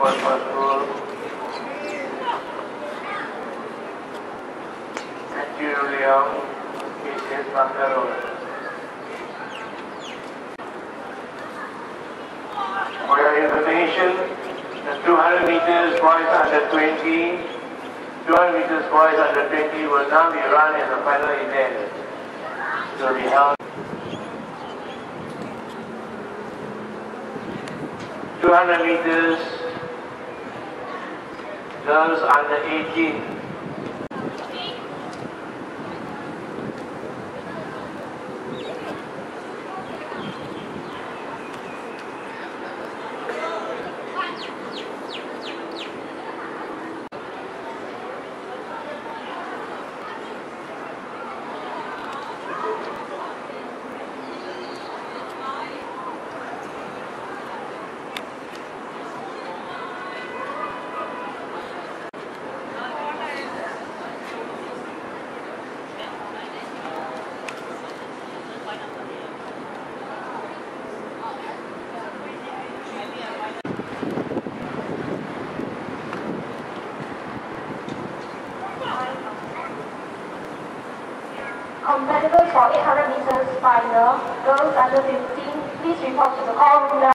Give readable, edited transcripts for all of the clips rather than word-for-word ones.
wonderful. Thank you, William. This is Bangalore. For your information, the 200 meters boys under 20, 200 meters boys under 20 will now be run in the final event. So we have 200 meters, girls under 18. 800 meters final, girls under 15, please report to the call room now.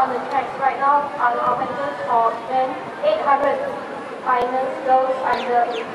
On the tracks right now are the competitors for men 800 finals, girls under 18.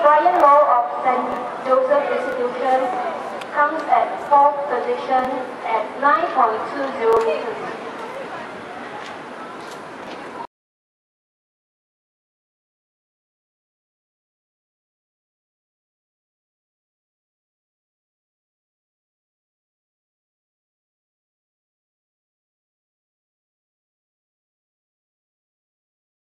Brian Low of St. Joseph Institution comes at 4th position at 9.20 meters.